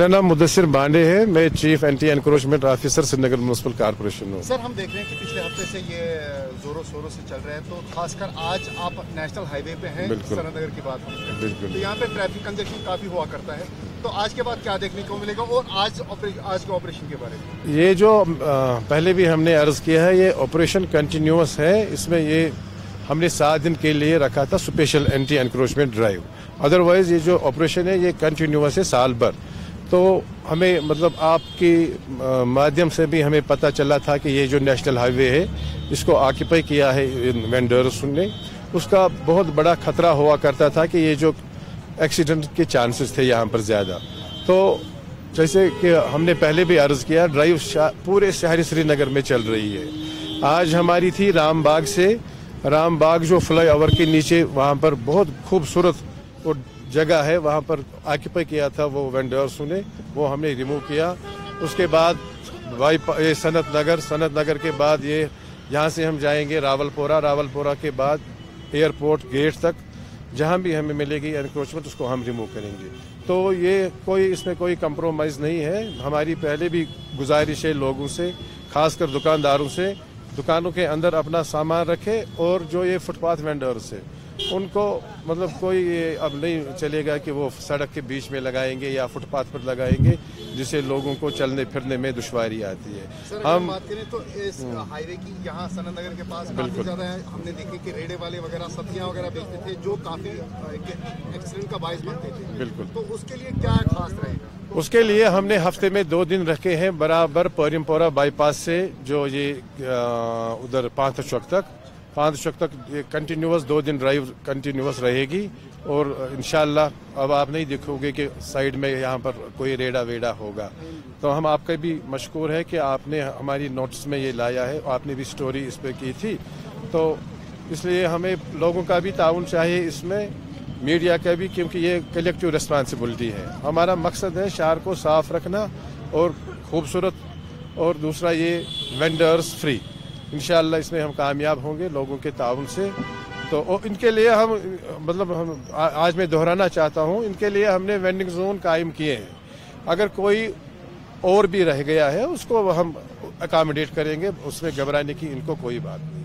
मेरा नाम मुद्दस बान्डे है, मैं chief anti encroachment officer Srinagar municipal corporation हूँ। सर, हम देख रहे हैं कि पिछले हफ्ते से ये जोरों शोरों से चल रहा है, तो खासकर आज आप नेशनल हाईवे पे हैं, सनत नगर की बात हम बिल्कुल, तो यहाँ पे ट्रैफिक कंजेशन काफी हुआ करता है, तो आज के बाद क्या देखने को मिलेगा और आज के ऑपरेशन के बारे में? ये जो पहले भी हमने अर्ज किया है, ये ऑपरेशन कंटिन्यूस है। इसमें ये हमने 7 दिन के लिए रखा था special anti encroachment drive. Otherwise ये जो ऑपरेशन है ये कंटिन्यूस है साल भर। तो हमें मतलब आपके माध्यम से भी हमें पता चला था कि ये जो नेशनल हाईवे है इसको ऑक्यूपाई किया है वेंडर्स ने, उसका बहुत बड़ा खतरा हुआ करता था कि ये जो एक्सीडेंट के चांसेस थे यहाँ पर ज़्यादा। तो जैसे कि हमने पहले भी अर्ज़ किया, ड्राइव पूरे शहर श्रीनगर में चल रही है। आज हमारी थी रामबाग से, रामबाग जो फ्लाईओवर के नीचे वहाँ पर बहुत खूबसूरत और जगह है, वहाँ पर ऑक्यूपाई किया था वो वेंडर्स ने, वो हमने रिमूव किया। उसके बाद ये सनत नगर के बाद ये यहाँ से हम जाएंगे रावलपुरा, रावलपुरा के बाद एयरपोर्ट गेट तक जहाँ भी हमें मिलेगी एनक्रोचमेंट उसको हम रिमूव करेंगे। तो ये कोई इसमें कोई कंप्रोमाइज़ नहीं है। हमारी पहले भी गुजारिश है लोगों से, खासकर दुकानदारों से, दुकानों के अंदर अपना सामान रखें, और जो ये फुटपाथ वेंडर्स है उनको मतलब कोई अब नहीं चलेगा कि वो सड़क के बीच में लगाएंगे या फुटपाथ पर लगाएंगे, जिससे लोगों को चलने फिरने में दुश्वारी आती है। सर, हम बात करें तो इस हाईवे की यहाँ सनत नगर के पास काफी ज्यादा है, हमने देखा कि रेड़े वाले वगैरह सब्जियां वगैरह बेचते थे जो काफी एक्सीडेंट का बायस बनते थे। बिल्कुल, तो उसके लिए क्या खास रहेगा? उसके लिए हमने हफ्ते में 2 दिन रखे हैं बराबर पोरिमपोरा बाईपास से जो ये उधर पांच चौक तक ये कंटिन्यूस 2 दिन ड्राइव कंटिन्यूस रहेगी। और इंशाल्लाह अब आप नहीं देखोगे कि साइड में यहाँ पर कोई रेड़ा वेड़ा होगा। तो हम आपके भी मशकूर है कि आपने हमारी नोटिस में ये लाया है, आपने भी स्टोरी इस पर की थी, तो इसलिए हमें लोगों का भी ताउन चाहिए इसमें, मीडिया का भी, क्योंकि ये कलेक्टिव रिस्पांसिबिलिटी है। हमारा मकसद है शहर को साफ रखना और खूबसूरत, और दूसरा ये वेंडर्स फ्री। इंशाल्लाह इसमें हम कामयाब होंगे लोगों के ताउन से। तो इनके लिए हम मतलब आज मैं दोहराना चाहता हूँ, इनके लिए हमने वेंडिंग जोन कायम किए हैं। अगर कोई और भी रह गया है उसको हम अकोमोडेट करेंगे, उसमें घबराने की इनको कोई बात नहीं।